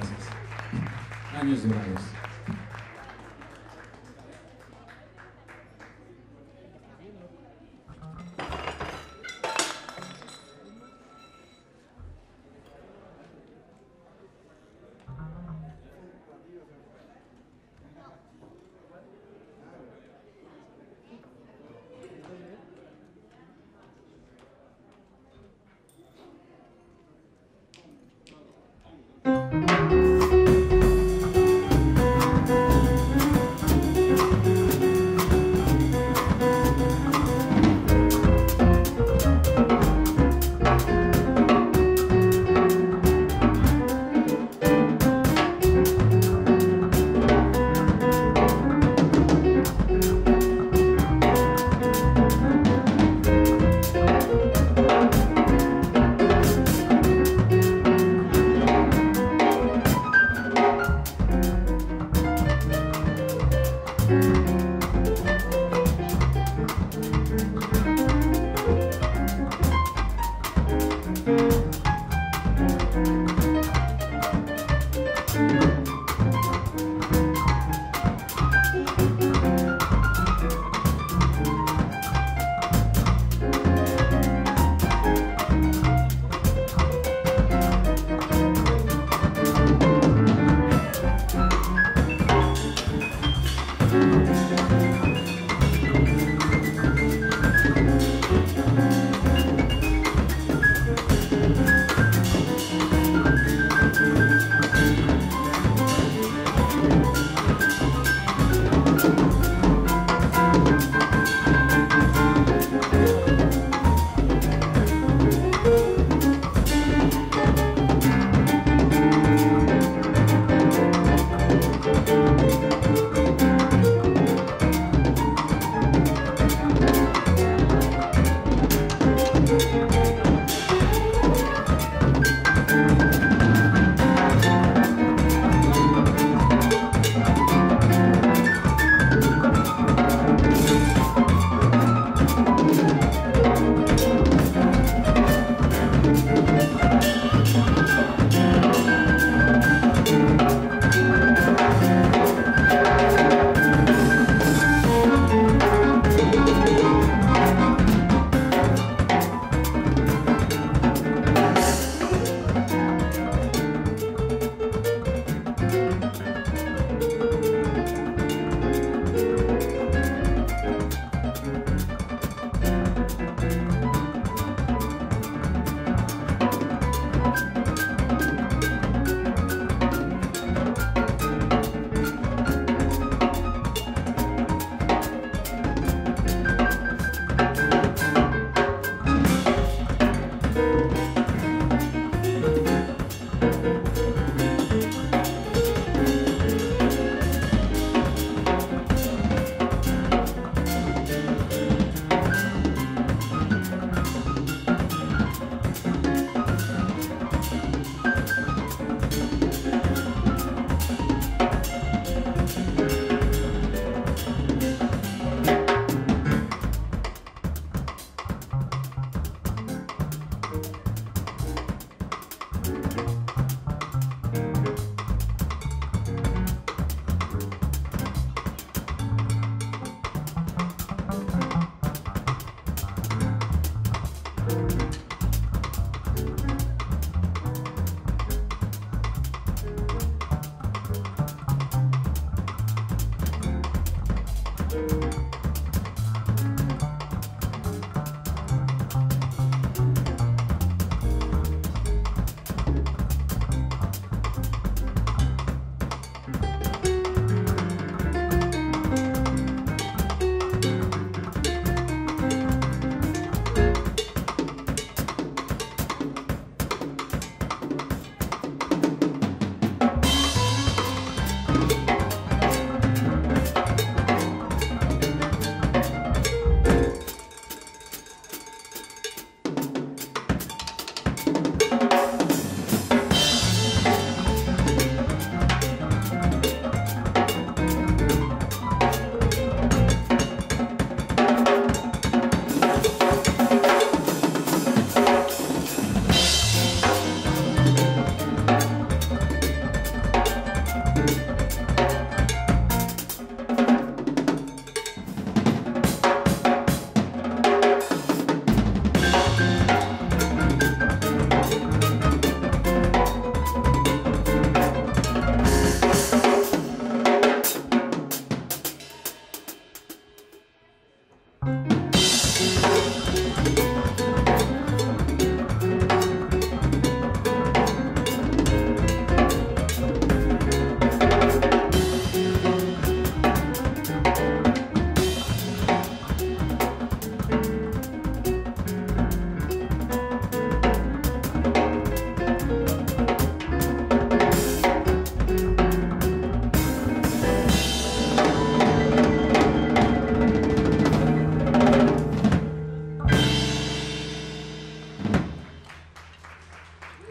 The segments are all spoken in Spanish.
Gracias. Años dorados.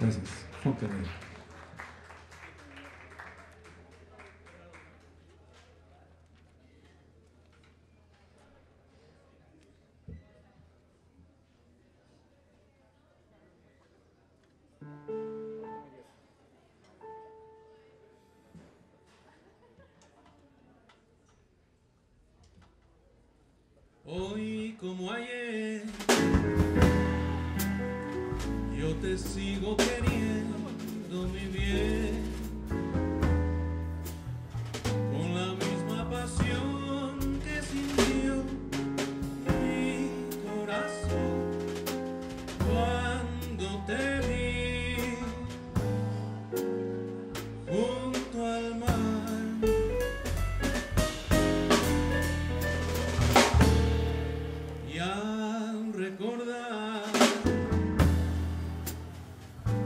Gracias. Okay. Hoy como ayer, yo te sigo queriendo, mi bien, con la misma pasión que sintió mi corazón cuando te vi junto al mar.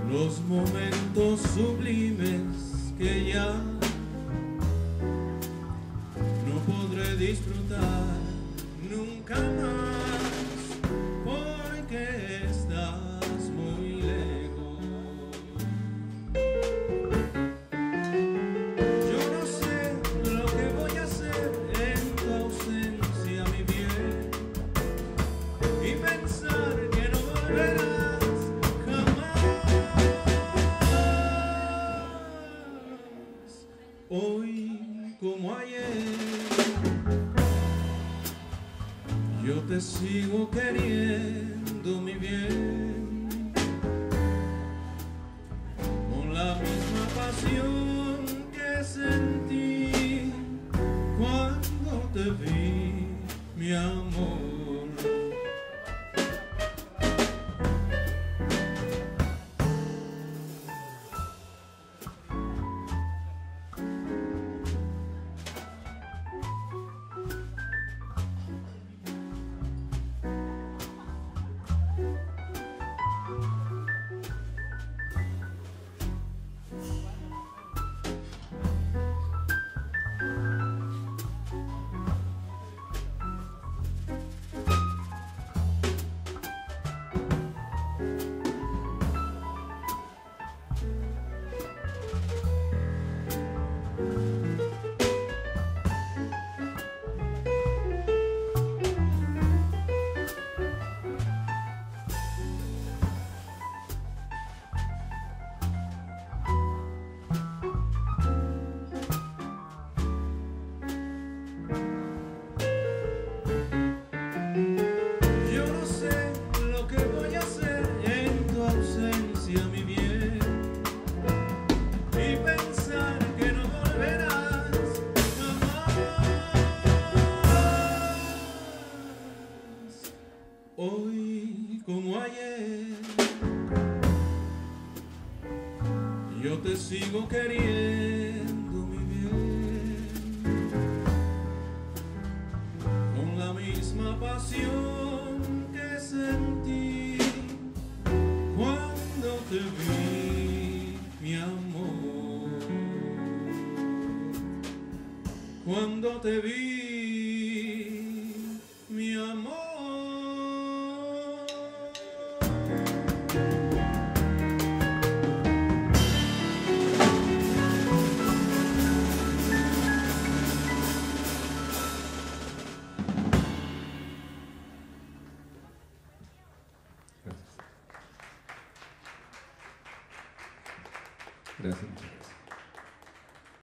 Los momentos sublimes que ya no podré disfrutar nunca más, porque estás muy lejos. Yo no sé lo que voy a hacer en tu ausencia, mi bien, y pensar que no volverás. Hoy como ayer, yo te sigo queriendo, mi bien, con la misma pasión que sentí cuando te vi, mi amor. Hoy como ayer, yo te sigo queriendo, mi bien, con la misma pasión que sentí cuando te vi, mi amor, cuando te vi, mi amor. Gracias.